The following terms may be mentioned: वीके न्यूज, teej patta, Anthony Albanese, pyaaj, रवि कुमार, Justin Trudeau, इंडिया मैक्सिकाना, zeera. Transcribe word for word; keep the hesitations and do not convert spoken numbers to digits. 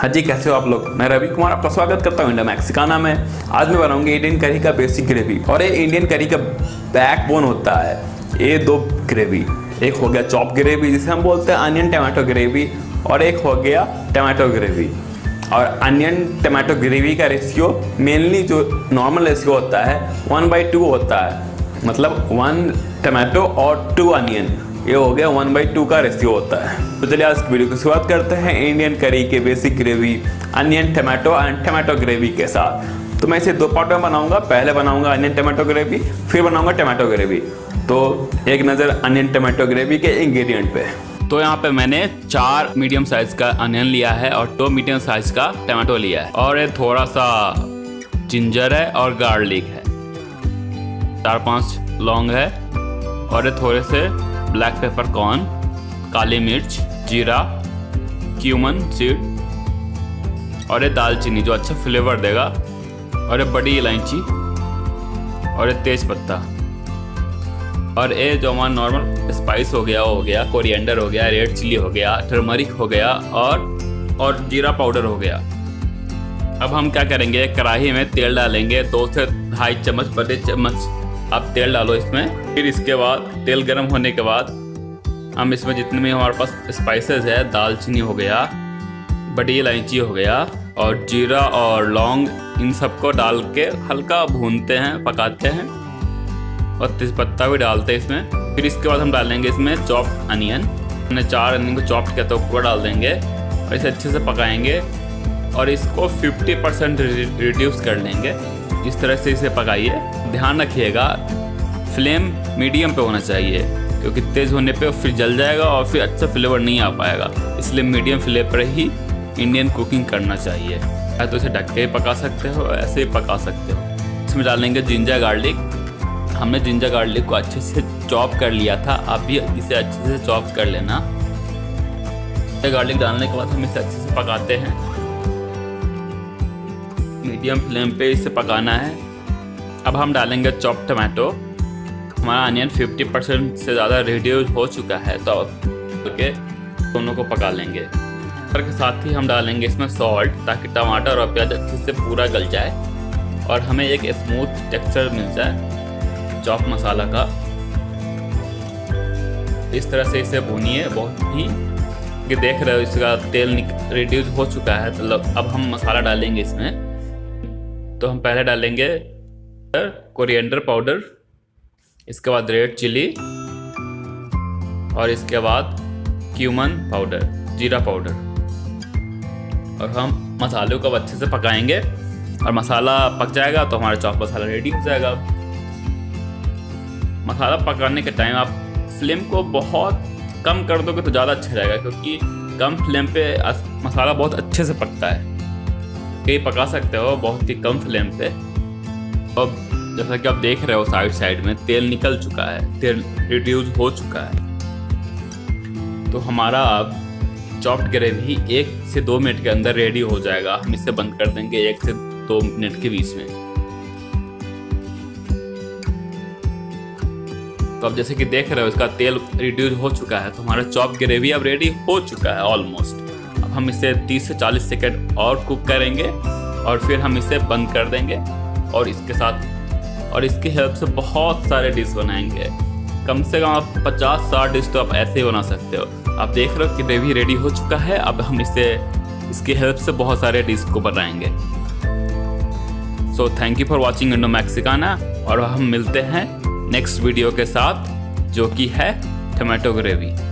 हाँ जी, कैसे हो आप लोग। मैं रवि कुमार आपका स्वागत करता हूँ इंडिया मैक्सिकाना में। आज मैं बनाऊंगी इंडियन करी का बेसिक ग्रेवी, और ये इंडियन करी का बैकबोन होता है। ये दो ग्रेवी, एक हो गया चॉप ग्रेवी जिसे हम बोलते हैं अनियन टमाटो ग्रेवी, और एक हो गया टमाटो ग्रेवी। और अनियन टमाटो ग्रेवी का रेशियो मेनली जो नॉर्मल रेशियो होता है वन बाई टू होता है, मतलब वन टमाटो और टू अनियन, ये हो गया वन बाई टू का रेशियो होता है। तो चलिए आज की वीडियो की शुरुआत करते हैं इंडियन करी के basic gravy onion tomato and tomato gravy के साथ। तो मैं इसे दो पार्ट में बनाऊंगा। पहले बनाऊंगा अनियन टमाटो ग्रेवी, फिर बनाऊंगा टमाटो ग्रेवी। तो एक नज़र अनियन टमाटो ग्रेवी के इंग्रेडिएंट पे। तो यहाँ पे मैंने चार मीडियम साइज का अनियन लिया है और दो मीडियम साइज का टमाटो लिया है, और ये थोड़ा सा जिंजर है और गार्लिक है, चार पाँच लौंग है, और ये थोड़े से ब्लैक पेपर कॉर्न, काली मिर्च, जीरा, क्यूमन सीड, और ये दालचीनी जो अच्छा फ्लेवर देगा, और ये बड़ी इलायची, और ये तेज पत्ता, और ये जो हमारा नॉर्मल स्पाइस हो गया हो गया कोरिएंडर हो गया, रेड चिली हो गया, टर्मरिक हो गया, और और जीरा पाउडर हो गया। अब हम क्या करेंगे, कढ़ाई में तेल डालेंगे, दो से ढाई चम्मच बड़े चम्मच आप तेल डालो इसमें। फिर इसके बाद तेल गर्म होने के बाद हम इसमें जितने भी हमारे पास स्पाइसेस है, दालचीनी हो गया, बड़ी इलायची हो गया, और जीरा और लौंग, इन सबको डाल के हल्का भूनते हैं, पकाते हैं, और तेजपत्ता भी डालते हैं इसमें। फिर इसके बाद हम डालेंगे इसमें चॉप्ड अनियन, हमने चार अनियन को चॉप्ड किया तो पूरा डाल देंगे, और इसे अच्छे से पकाएँगे, और इसको फिफ्टी परसेंट रिड्यूस कर लेंगे। इस तरह से इसे पकाइए। ध्यान रखिएगा फ्लेम मीडियम पे होना चाहिए, क्योंकि तेज़ होने पे फिर जल जाएगा और फिर अच्छा फ्लेवर नहीं आ पाएगा। इसलिए मीडियम फ्लेम पर ही इंडियन कुकिंग करना चाहिए। या तो इसे ढक के पका सकते हो, ऐसे ही पका सकते हो। इसमें डालेंगे जिंजर गार्लिक। हमने जिंजर गार्लिक को अच्छे से चॉप कर लिया था, आप भी इसे अच्छे से चॉप कर लेना। जिंजर गार्लिक डालने के बाद हम इसे अच्छे से पकाते हैं। मीडियम फ्लेम पे इसे पकाना है। अब हम डालेंगे चॉप्ड टमाटो। हमारा अनियन फिफ्टी परसेंट से ज़्यादा रिड्यूस हो चुका है, तो ओके दोनों को पका लेंगे। इसके साथ ही हम डालेंगे इसमें सॉल्ट, ताकि टमाटर और प्याज अच्छे से पूरा गल जाए और हमें एक स्मूथ टेक्सचर मिल जाए चॉप मसाला का। इस तरह से इसे भूनिए। बहुत ही कि देख रहे हो इसका तेल रिड्यूस हो चुका है, तो अब हम मसाला डालेंगे इसमें। तो हम पहले डालेंगे कोरिएंडर पाउडर, इसके बाद रेड चिली, और इसके बाद क्यूमन पाउडर, जीरा पाउडर, और हम मसालों को अच्छे से पकाएंगे। और मसाला पक जाएगा तो हमारा चॉप मसाला रेडी हो जाएगा। मसाला पकाने के टाइम आप फ्लेम को बहुत कम कर दोगे तो ज़्यादा अच्छा रहेगा, क्योंकि कम फ्लेम पे मसाला बहुत अच्छे से पकता है। ये पका सकते हो बहुत ही कम फ्लेम पे। अब जैसा कि आप देख रहे हो साइड साइड में तेल निकल चुका है, तेल रिड्यूस हो चुका है। तो हमारा अब चॉप्ड ग्रेवी एक से दो मिनट के अंदर रेडी हो जाएगा। हम इसे बंद कर देंगे एक से दो मिनट के बीच में। तो अब जैसे कि देख रहे हो इसका तेल रिड्यूस हो चुका है, तो हमारा चॉप्ड ग्रेवी अब रेडी हो चुका है ऑलमोस्ट। हम इसे तीस से चालीस सेकंड और कुक करेंगे, और फिर हम इसे बंद कर देंगे। और इसके साथ और इसकी हेल्प से बहुत सारे डिश बनाएंगे। कम से कम आप पचास साठ डिश तो आप ऐसे ही बना सकते हो। आप देख रहे हो कि ग्रेवी रेडी हो चुका है। अब हम इसे इसकी हेल्प से बहुत सारे डिश को बनाएंगे। So thank you for watching Indo Mexicana, और हम मिलते हैं नेक्स्ट वीडियो के साथ, जो कि है टमाटो ग्रेवी।